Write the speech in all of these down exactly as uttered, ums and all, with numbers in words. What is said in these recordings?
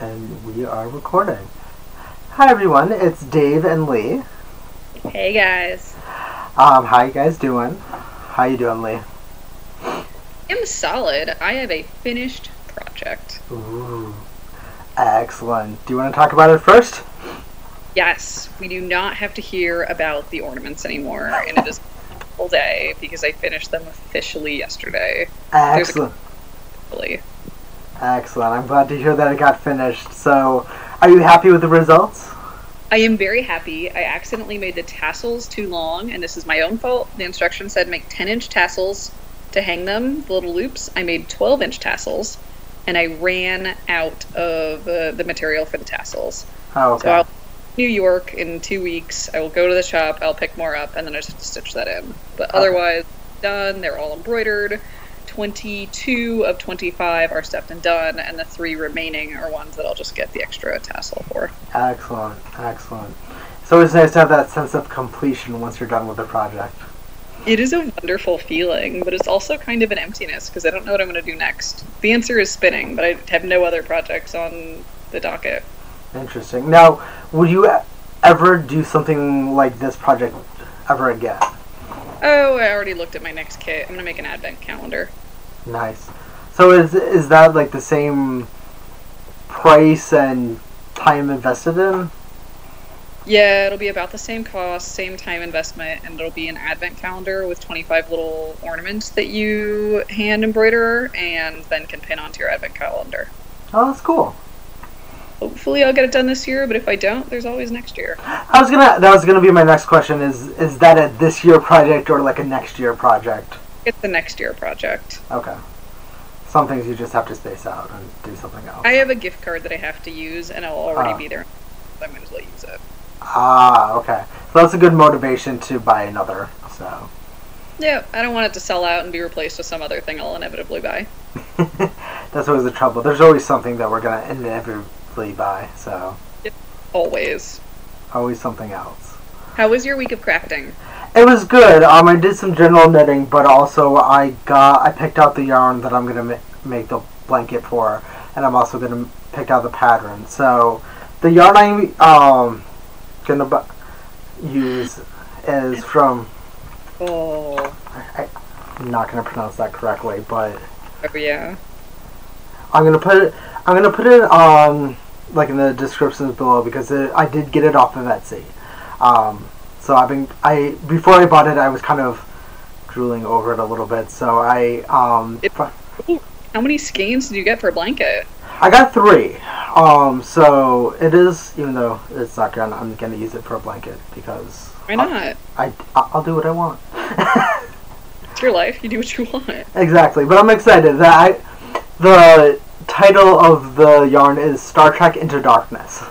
And we are recording. Hi everyone, it's Dave and Lee. Hey guys. Um, how you guys doing? How you doing, Lee? I'm solid. I have a finished project. Ooh. Excellent. Do you want to talk about it first? Yes. We do not have to hear about the ornaments anymore, and it is a wonderful day because I finished them officially yesterday. Excellent. Excellent. I'm glad to hear that it got finished. So, are you happy with the results? I am very happy. I accidentally made the tassels too long, and this is my own fault. The instructions said make ten inch tassels to hang them, the little loops. I made twelve inch tassels, and I ran out of uh, the material for the tassels. Oh, okay. So I'll New York in two weeks. I will go to the shop, I'll pick more up, and then I just have to stitch that in. But okay. Otherwise, done. They're all embroidered. twenty-two of twenty-five are stepped and done, and the three remaining are ones that I'll just get the extra tassel for. Excellent, excellent. So it's nice to have that sense of completion once you're done with the project. It is a wonderful feeling, but it's also kind of an emptiness because I don't know what I'm going to do next. The answer is spinning, but I have no other projects on the docket. Interesting. Now, would you ever do something like this project ever again? Oh, I already looked at my next kit. I'm going to make an advent calendar. Nice. So is is that like the same price and time invested in? Yeah, it'll be about the same cost, same time investment, and it'll be an advent calendar with twenty-five little ornaments that you hand embroider and then can pin onto your advent calendar. Oh, that's cool. Hopefully I'll get it done this year, but if I don't, there's always next year. I was gonna that was gonna be my next question, is is that a this year project or like a next year project? It's the next year project. Okay. Some things you just have to space out and do something else. I have a gift card that I have to use, and I'll already uh, be there. I might as well use it. Ah, okay. So that's a good motivation to buy another, so. Yeah, I don't want it to sell out and be replaced with some other thing I'll inevitably buy. That's always the trouble. There's always something that we're gonna inevitably by, so yep. always always something else. How was your week of crafting? It was good. um I did some general knitting, but also I got I picked out the yarn that I'm gonna ma make the blanket for, and I'm also gonna pick out the pattern. So the yarn I'm um gonna bu use is from oh I, I'm not gonna pronounce that correctly, but oh yeah, I'm gonna put it I'm gonna put it um like in the descriptions below, because it, I did get it off of Etsy. Um, so I've been I before I bought it, I was kind of drooling over it a little bit. So I um. It, how many skeins did you get for a blanket? I got three. Um, so it is, even though it's not gonna, I'm gonna use it for a blanket because why not? I, I I'll do what I want. It's your life. You do what you want. Exactly, but I'm excited that I. The title of the yarn is Star Trek Into Darkness.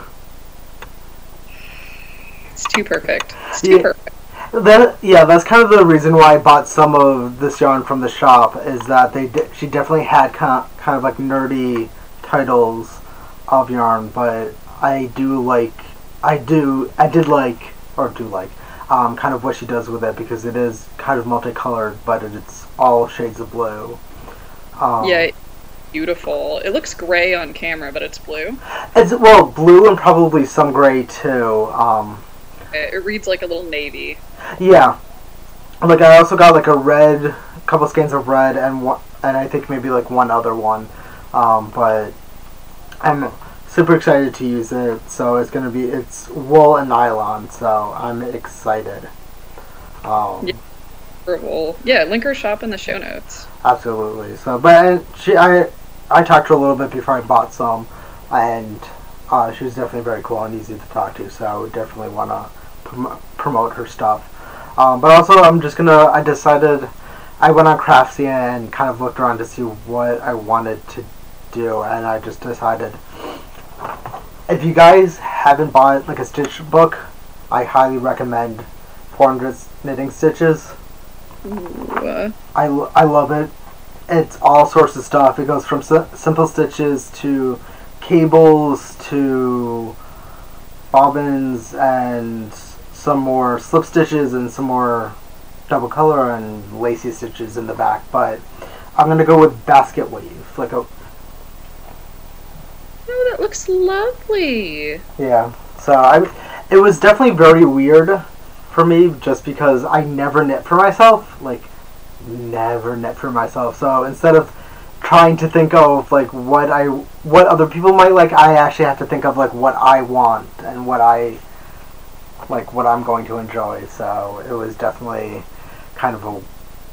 It's too perfect. It's too yeah. perfect. That, yeah, that's kind of the reason why I bought some of this yarn from the shop, is that they she definitely had kind of, kind of like nerdy titles of yarn, but I do like, I do, I did like, or do like, um, kind of what she does with it, because it is kind of multicolored, but it's all shades of blue. Um, yeah. Beautiful. It looks gray on camera, but it's blue. It's well, blue and probably some gray too. Um, it, it reads like a little navy. Yeah. Like I also got like a red, a couple skeins of red, and one, and I think maybe like one other one. Um, but I'm super excited to use it. So it's gonna be it's wool and nylon. So I'm excited. Um, yeah. Yeah, link her shop in the show notes. Absolutely. So, but she, I, I talked to her a little bit before I bought some, and uh, she was definitely very cool and easy to talk to. So I would definitely want to prom promote her stuff. Um, but also, I'm just gonna. I decided I went on Craftsy and kind of looked around to see what I wanted to do, and I just decided if you guys haven't bought like a stitch book, I highly recommend four hundred Knitting Stitches. Ooh. I, I love it. It's all sorts of stuff. It goes from si simple stitches to cables to bobbins and some more slip stitches and some more double color and lacy stitches in the back. But I'm going to go with basket weave. Like a, oh, looks lovely. Yeah. So I, it was definitely very weird for me, just because I never knit for myself, like never knit for myself. So instead of trying to think of like what I, what other people might like, I actually have to think of like what I want and what I, like what I'm going to enjoy. So it was definitely kind of a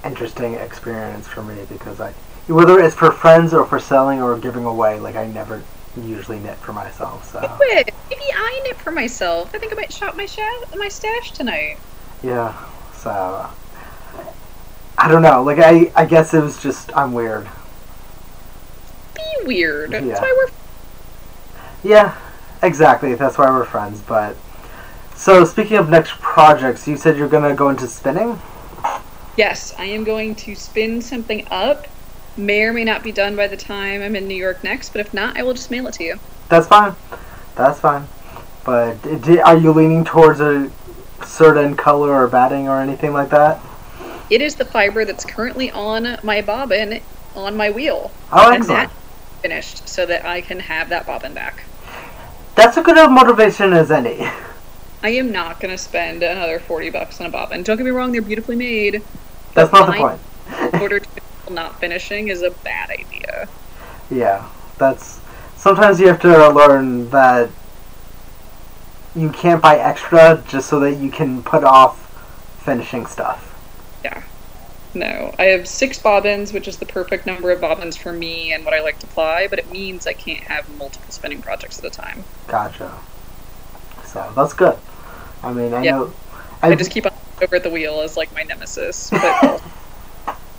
interesting experience for me, because I, whether it's for friends or for selling or giving away, like I never usually knit for myself. So maybe I knit for myself. I think I might shop my my stash tonight. Yeah. So I don't know. Like I, I guess it was just I'm weird. Be weird. Yeah. That's why we're. Yeah, exactly. That's why we're friends. But so speaking of next projects, you said you're gonna go into spinning. Yes, I am going to spin something up. May or may not be done by the time I'm in New York next, but if not, I will just mail it to you. That's fine. That's fine. But did, are you leaning towards a certain color or batting or anything like that? It is the fiber that's currently on my bobbin on my wheel. Oh, and excellent. That finished so that I can have that bobbin back. That's a good motivation as any. I am not going to spend another forty bucks on a bobbin. Don't get me wrong, they're beautifully made. That's not the point. In order to not finishing is a bad idea. Yeah, that's sometimes you have to learn that you can't buy extra just so that you can put off finishing stuff. Yeah. No, I have six bobbins, which is the perfect number of bobbins for me and what I like to ply, but it means I can't have multiple spinning projects at a time. Gotcha. So that's good. I mean, I yeah. know I, I just keep on over at the wheel as like my nemesis, but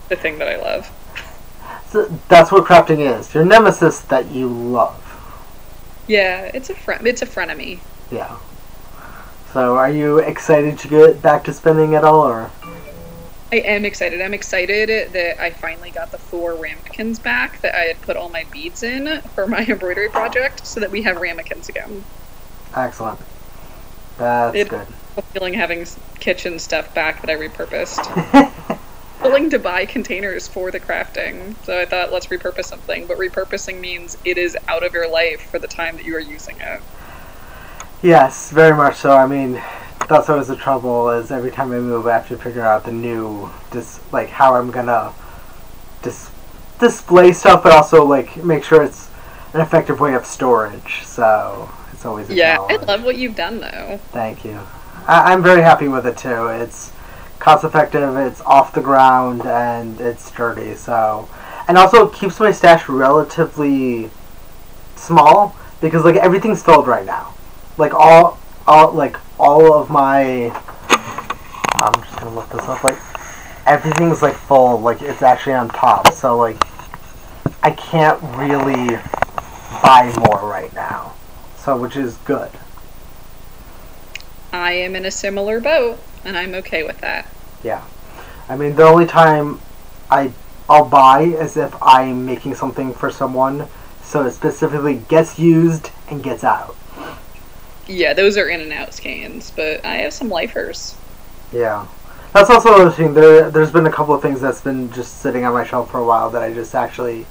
the thing that I love. So that's what crafting is. Your nemesis that you love. Yeah, it's a fren- it's a frenemy. Yeah. So are you excited to get back to spinning at all, or? I am excited. I'm excited that I finally got the four ramekins back that I had put all my beads in for my embroidery project, so that we have ramekins again. Excellent. That's it, good. I'm feeling having kitchen stuff back that I repurposed. Willing to buy containers for the crafting, so I thought let's repurpose something, but repurposing means it is out of your life for the time that you are using it. Yes, very much so. I mean, that's always the trouble, is every time I move I have to figure out the new dis like how I'm gonna dis display stuff, but also like make sure it's an effective way of storage, so it's always a yeah challenge. I love what you've done though. Thank you. I I'm very happy with it too. It's cost effective, it's off the ground, and it's sturdy, so. And also it keeps my stash relatively small, because like everything's filled right now. Like all all like all of my, I'm just gonna look this up, like everything's like full, like it's actually on top, so like I can't really buy more right now. So which is good. I am in a similar boat. And I'm okay with that. Yeah. I mean, the only time I, I'll buy is if I'm making something for someone, so it specifically gets used and gets out. Yeah, those are in and out scans, but I have some lifers. Yeah. That's also another thing. There, there's been a couple of things that's been just sitting on my shelf for a while that I just actually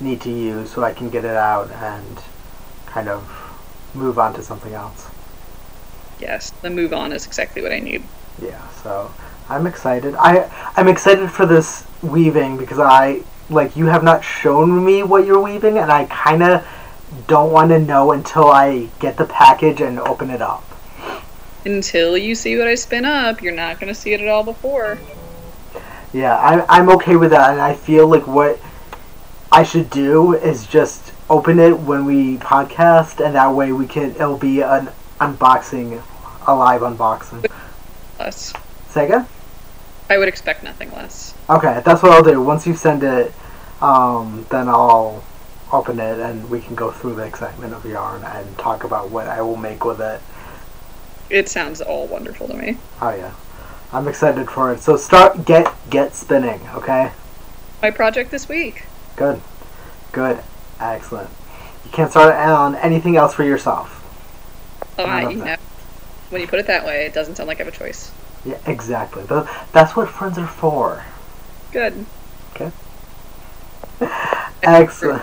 need to use so I can get it out and kind of move on to something else. Yes, the move on is exactly what I need. Yeah, so I'm excited. I, I'm excited for this weaving, because I, like, you have not shown me what you're weaving, and I kind of don't want to know until I get the package and open it up. Until you see what I spin up, you're not going to see it at all before. Yeah, I, I'm okay with that, and I feel like what I should do is just open it when we podcast, and that way we can, it'll be an unboxing, a live unboxing. Less. Sega? I would expect nothing less. Okay, that's what I'll do. Once you send it, um, then I'll open it and we can go through the excitement of yarn and talk about what I will make with it. It sounds all wonderful to me. Oh yeah. I'm excited for it. So start, get, get spinning, okay? My project this week. Good. Good. Excellent. You can't start on anything else for yourself. Oh, I, you know. When you put it that way, it doesn't sound like I have a choice. Yeah, exactly. That's what friends are for. Good. Okay. Excellent.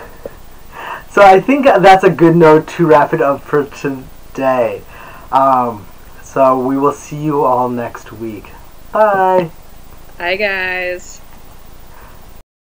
So I think that's a good note to wrap it up for today. Um, so we will see you all next week. Bye. Bye, guys.